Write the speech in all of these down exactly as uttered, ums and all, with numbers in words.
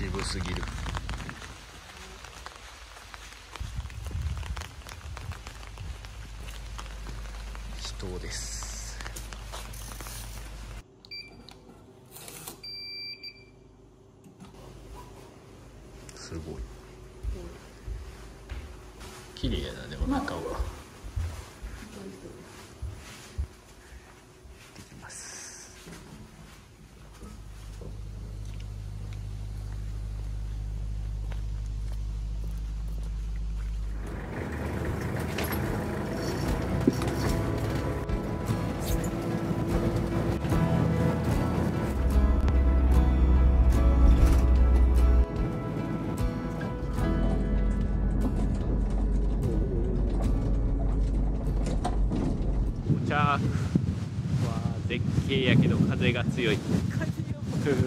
渋すぎる。人です。すごい。綺麗だでも中は。できます。わー、絶景やけど風が強い。風よ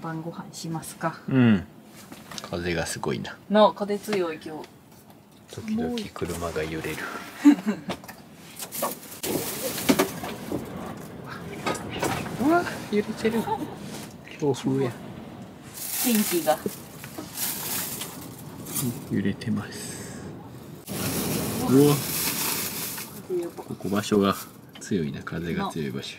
晩ご飯しますか。うん。風がすごいな。の風強い今日。時々車が揺れる。うわ、揺れてる。強風や。天気が。揺れてます。うわ。ここ場所が強いな、風が強い場所。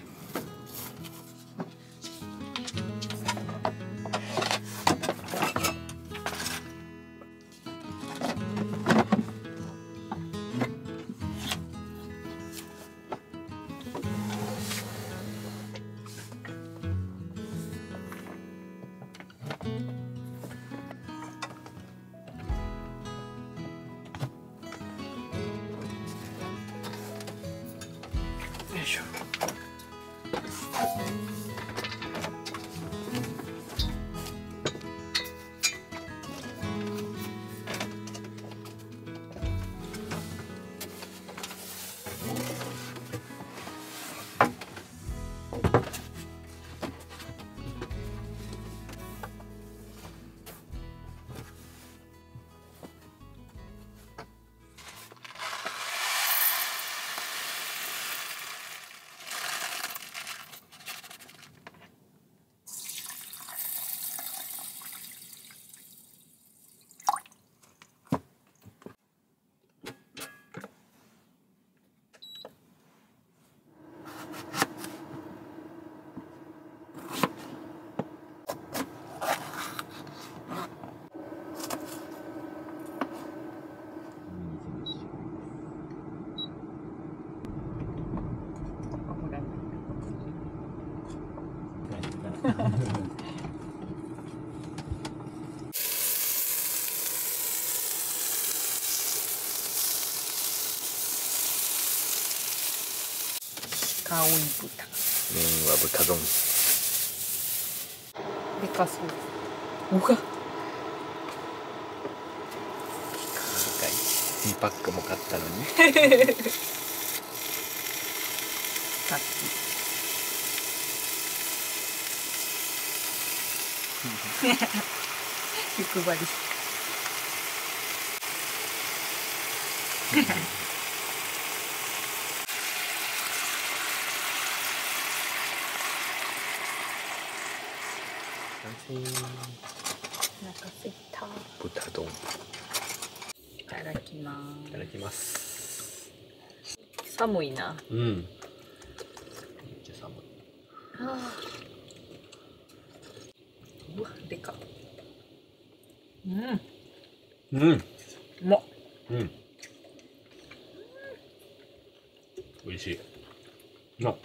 青い豚。メインは豚丼。でかそう。おか。二パックも買ったのに。さっき。欲張り。お腹すいた。豚丼。いただきます。いただきます。寒いな。うん、めっちゃ寒い。はあ、うわ、でかっ。うんうん、うまっ。うん、おいしい。なっ、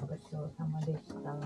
ごちそうさまでした。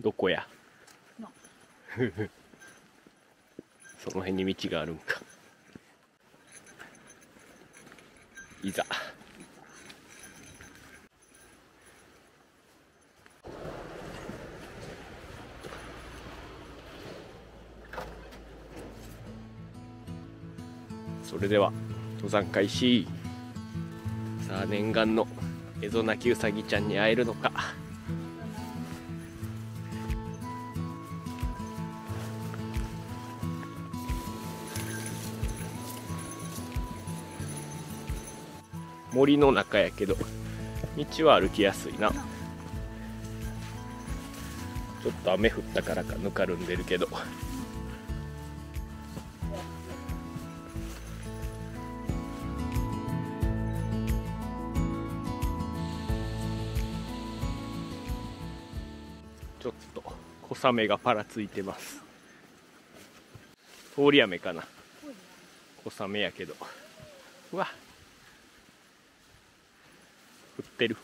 どこやその辺に道があるんか。いざ。それでは登山開始。さあ、念願のエゾナキウサギちゃんに会えるのか。森の中やけど道は歩きやすいな。ちょっと雨降ったからかぬかるんでるけど。ちょっと小雨がパラついてます。通り雨かな、小雨やけど。うわっ、降ってる。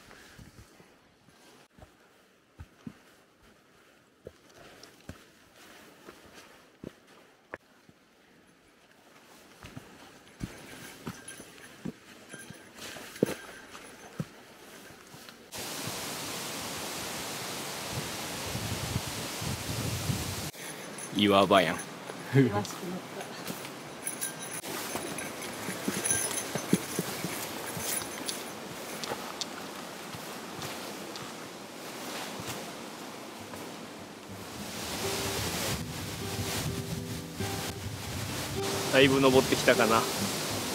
岩場やん。だいぶ登ってきたかな。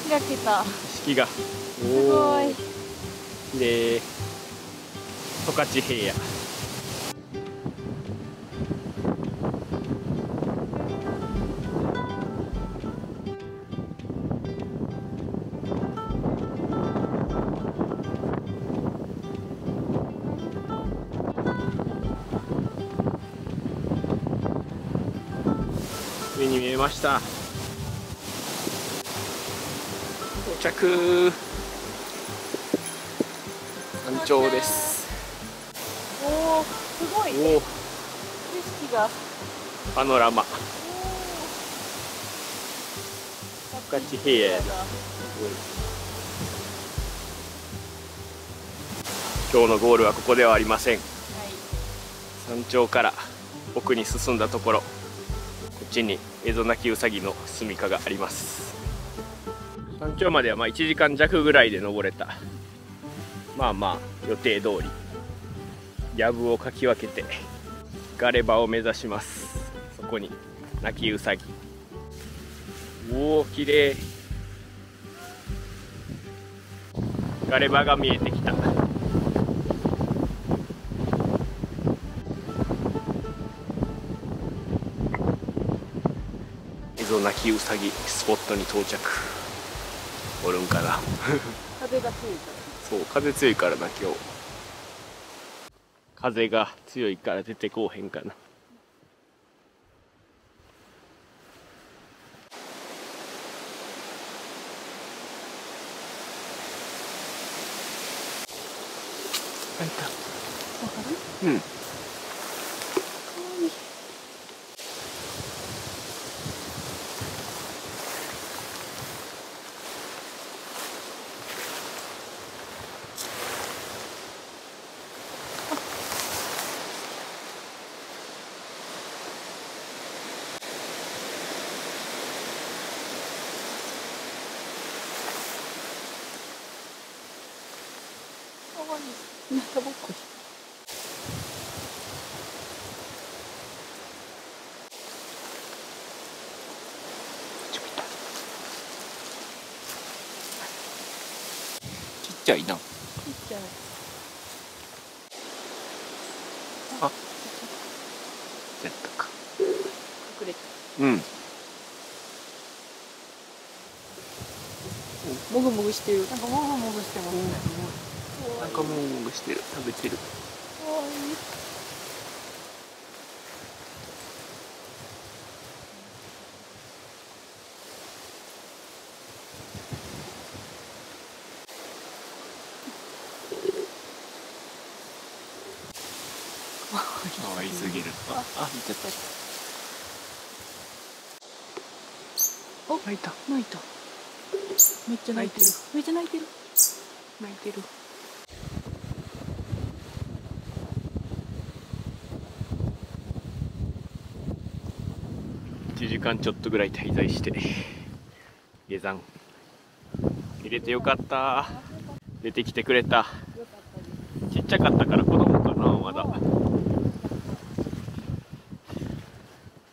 木が来た。木が。すごい。で、十勝平野。目に見えました。到着。山頂です。おお、すごいね。景色が。パノラマ。十勝平野。今日のゴールはここではありません。はい、山頂から奥に進んだところ。こっちにエゾナキウサギの住みかがあります。山頂まではまあいちじかんじゃくぐらいで登れた。まあまあ予定通りやぶをかき分けてガレ場を目指します。そこにナキウサギ。おお、きれい。ガレ場が見えてきた。鳴きウサギスポットに到着。おるんかな。風が強いから。そう、風強いからな今日。風が強いから出てこうへんかな。開いた。わかる？うん。なんかぼっこり。ちっちゃいな。ちっちゃい。あ、やったか。隠れた。うん。もぐもぐしてる。なんかもぐもぐしてますね。うん、なんかもぐもぐしてる。食べてる。かわいすぎる。あ、あ、見ちゃった。お、泣いた。泣いた。めっちゃ泣いてる。めっちゃ泣いてる。泣いてる。いちじかんちょっとぐらい滞在して下山入れてよかった。出てきてくれた。ちっちゃかったから子供かな。まだ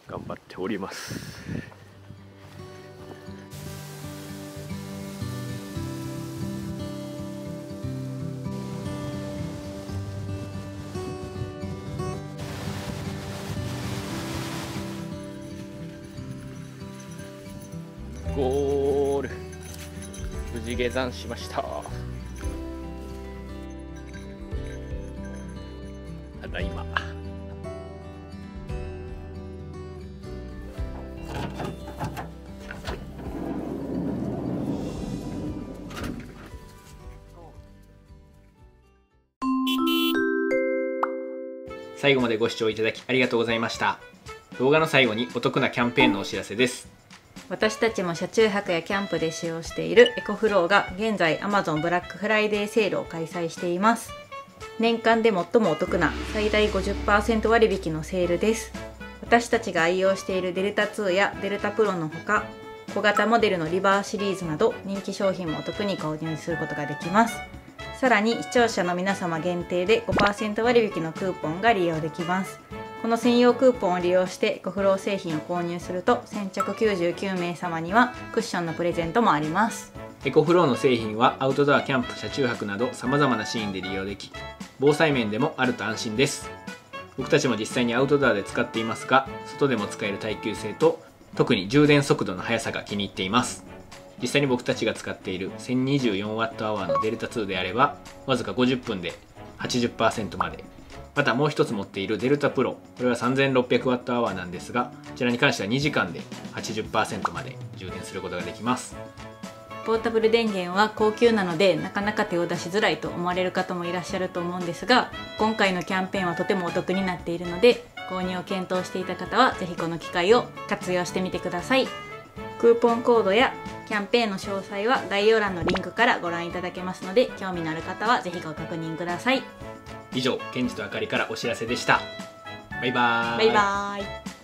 頑張っております。ゴール。無事下山しました。ただいま。最後までご視聴いただきありがとうございました。動画の最後にお得なキャンペーンのお知らせです。私たちも車中泊やキャンプで使用しているエコフローが現在 アマゾン ブラックフライデーセールを開催しています。年間で最もお得な最大 ごじゅっパーセント 割引のセールです。私たちが愛用しているデルタツーやデルタプロのほか、小型モデルのリバーシリーズなど人気商品もお得に購入することができます。さらに視聴者の皆様限定で ごパーセント 割引のクーポンが利用できます。この専用クーポンを利用してご不老製品を購入すると先着きゅうじゅうきゅうめい様にはクッションのプレゼントもあります。エコフローの製品はアウトドア、キャンプ、車中泊などさまざまなシーンで利用でき、防災面でもあると安心です。僕たちも実際にアウトドアで使っていますが、外でも使える耐久性と特に充電速度の速さが気に入っています。実際に僕たちが使っている せんにじゅうよんワットアワー のデルタツーであればわずかごじゅっぷんで はちじゅっパーセント まで、またもう一つ持っているデルタプロ、これは さんぜんろっぴゃくワットアワー なんですが、こちらに関してはにじかんで はちじゅっパーセント まで充電することができます。ポータブル電源は高級なのでなかなか手を出しづらいと思われる方もいらっしゃると思うんですが、今回のキャンペーンはとてもお得になっているので、購入を検討していた方はぜひこの機会を活用してみてください。クーポンコードやキャンペーンの詳細は概要欄のリンクからご覧いただけますので、興味のある方はぜひご確認ください。以上、ケンジとあかりからお知らせでした。バイバーイ。バイバーイ。